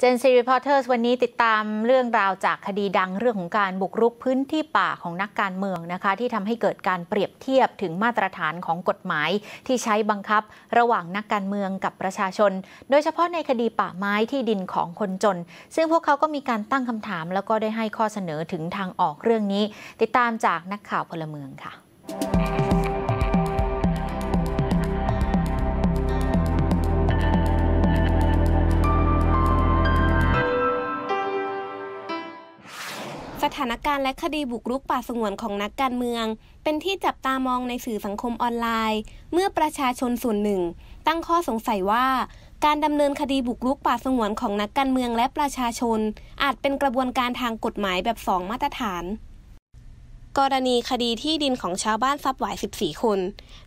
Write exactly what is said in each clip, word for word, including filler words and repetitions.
เจนซีรีพอร์เตอร์สวันนี้ติดตามเรื่องราวจากคดีดังเรื่องของการบุกรุกพื้นที่ป่าของนักการเมืองนะคะที่ทำให้เกิดการเปรียบเทียบถึงมาตรฐานของกฎหมายที่ใช้บังคับระหว่างนักการเมืองกับประชาชนโดยเฉพาะในคดีป่าไม้ที่ดินของคนจนซึ่งพวกเขาก็มีการตั้งคำถามแล้วก็ได้ให้ข้อเสนอถึงทางออกเรื่องนี้ติดตามจากนักข่าวพลเมืองค่ะสถานการณ์และคดีบุกรุกป่าสงวนของนักการเมืองเป็นที่จับตามองในสื่อสังคมออนไลน์เมื่อประชาชนส่วนหนึ่งตั้งข้อสงสัยว่าการดำเนินคดีบุกรุกป่าสงวนของนักการเมืองและประชาชนอาจเป็นกระบวนการทางกฎหมายแบบสองมาตรฐานกรณีคดีที่ดินของชาวบ้านซับหวายสิบสี่คน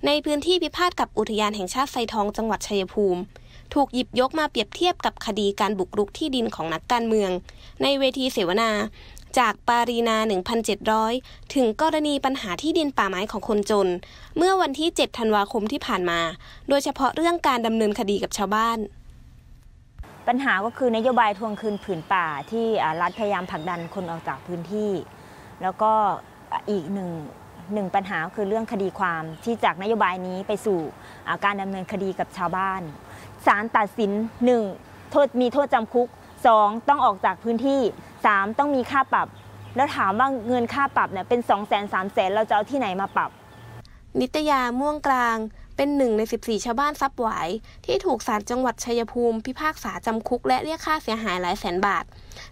ในพื้นที่พิพาทกับอุทยานแห่งชาติไทรทองจังหวัดชัยภูมิถูกหยิบยกมาเปรียบเทียบกับคดีการบุกรุกที่ดินของนักการเมืองในเวทีเสวนาจากปารีนา หนึ่งพันเจ็ดร้อย ถึงกรณีปัญหาที่ดินป่าไม้ของคนจนเมื่อวันที่เจ็ดธันวาคมที่ผ่านมาโดยเฉพาะเรื่องการดำเนินคดีกับชาวบ้านปัญหาก็คือนโยบายทวงคืนผืนป่าที่รัฐพยายามผลักดันคนออกจากพื้นที่แล้วก็อีกหนึ่งหนึ่งปัญหาคือเรื่องคดีความที่จากนโยบายนี้ไปสู่การดำเนินคดีกับชาวบ้านศาลตัดสิน หนึ่ง โทษมีโทษจำคุก สอง ต้องออกจากพื้นที่ สาม ต้องมีค่าปรับแล้วถามว่าเงินค่าปรับเนี่ยเป็น สองแสน สามแสน เราจะเอาที่ไหนมาปรับนิตยาม่วงกลางเป็นหนึ่งในสิบสี่ชาวบ้านซับหวายที่ถูกศาลจังหวัดชัยภูมิพิพากษาจำคุกและเรียกค่าเสียหายหลายแสนบาท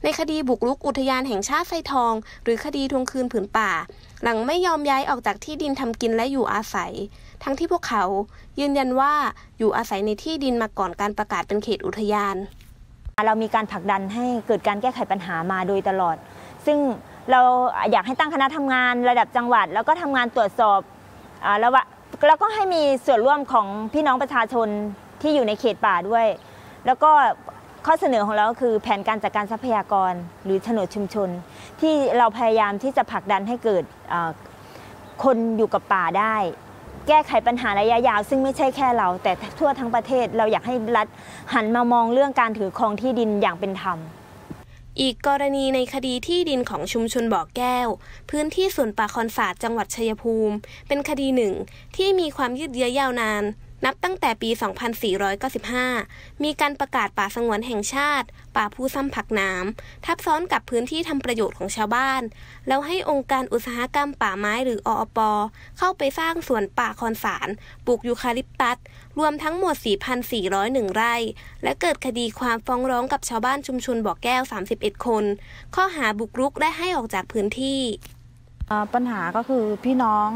ในคดีบุกรุกอุทยานแห่งชาติไทรทองหรือคดีทวงคืนผืนป่าหลังไม่ยอมย้ายออกจากที่ดินทำกินและอยู่อาศัยทั้งที่พวกเขายืนยันว่าอยู่อาศัยในที่ดินมาก่อนการประกาศเป็นเขตอุทยานเรามีการผลักดันให้เกิดการแก้ไขปัญหามาโดยตลอดซึ่งเราอยากให้ตั้งคณะทำงานระดับจังหวัดแล้วก็ทำงานตรวจสอบแล้วแล้วก็ให้มีส่วนร่วมของพี่น้องประชาชนที่อยู่ในเขตป่าด้วยแล้วก็ข้อเสนอของเราคือแผนการจัดการทรัพยากรหรือโฉนดชุมชนที่เราพยายามที่จะผลักดันให้เกิดคนอยู่กับป่าได้แก้ไขปัญหาระยะยาวซึ่งไม่ใช่แค่เราแต่ทั่วทั้งประเทศเราอยากให้รัฐหันมามองเรื่องการถือครองที่ดินอย่างเป็นธรรมอีกกรณีในคดีที่ดินของชุมชนบ่อแก้วพื้นที่สวนป่าคอนสาดจังหวัดชัยภูมิเป็นคดีหนึ่งที่มีความยืดเยื้อยาวนานนับตั้งแต่ปีสองพันสี่ร้อยเก้าสิบห้ามีการประกาศป่าสงวนแห่งชาติป่าผู้ซ้ำผักน้ำทับซ้อนกับพื้นที่ทำประโยชน์ของชาวบ้านแล้วให้องค์การอุตสาหกรรมป่าไม้หรือออปเข้าไปสร้างสวนป่าคอนสารปลูกยูคาลิปตัสรวมทั้งหมด สี่พันสี่ร้อยเอ็ด ไร่และเกิดคดีความฟ้องร้องกับชาวบ้านชุมชนบ่อแก้วสามสิบเอ็ดคนข้อหาบุกรุกและให้ออกจากพื้นที่ปัญหาก็คือพี่น้อง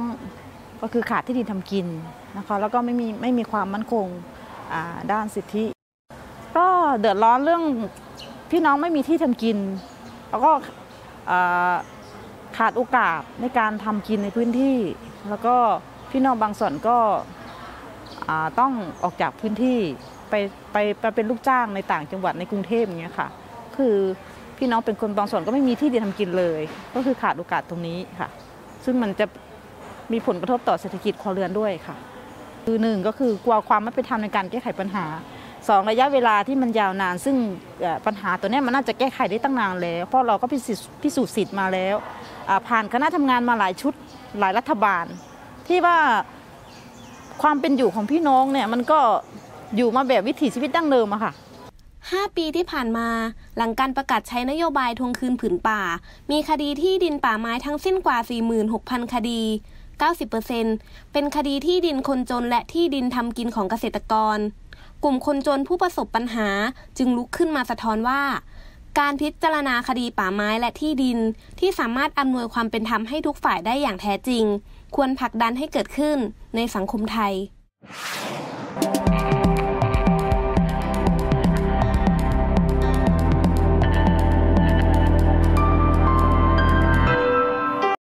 ก็คือขาดที่ดินทำกินนะคะแล้วก็ไม่มีไม่มีความมั่นคงด้านสิทธิก็เดือดร้อนเรื่องพี่น้องไม่มีที่ทำกินแล้วก็ขาดโอกาสในการทำกินในพื้นที่แล้วก็พี่น้องบางส่วนก็ต้องออกจากพื้นที่ไปไปไปเป็นลูกจ้างในต่างจังหวัดในกรุงเทพอย่างเงี้ยค่ะคือพี่น้องเป็นคนบางส่วนก็ไม่มีที่ดินทำกินเลยก็คือขาดโอกาสตรงนี้ค่ะซึ่งมันจะมีผลกระทบต่อเศรษฐกิจครัวเรือนด้วยค่ะคือหนึ่งก็คือกลัวความไม่เป็นธรรมในการแก้ไขปัญหาสองระยะเวลาที่มันยาวนานซึ่งปัญหาตัวนี้มันน่าจะแก้ไขได้ตั้งนานแล้วเพราะเราก็พิสูจน์สิทธิ์มาแล้วผ่านคณะทำงานมาหลายชุดหลายรัฐบาลที่ว่าความเป็นอยู่ของพี่น้องเนี่ยมันก็อยู่มาแบบวิถีชีวิตดั้งเดิมอะค่ะห้าปีที่ผ่านมาหลังการประกาศใช้นโยบายทวงคืนผืนป่ามีคดีที่ดินป่าไม้ทั้งสิ้นกว่า สี่หมื่นหกพัน คดีเก้าสิบเปอร์เซ็นต์ เป็นคดีที่ดินคนจนและที่ดินทำกินของเกษตรกรกลุ่มคนจนผู้ประสบปัญหาจึงลุกขึ้นมาสะท้อนว่าการพิจารณาคดีป่าไม้และที่ดินที่สามารถอำนวยความเป็นธรรมให้ทุกฝ่ายได้อย่างแท้จริงควรผลักดันให้เกิดขึ้นในสังคมไทย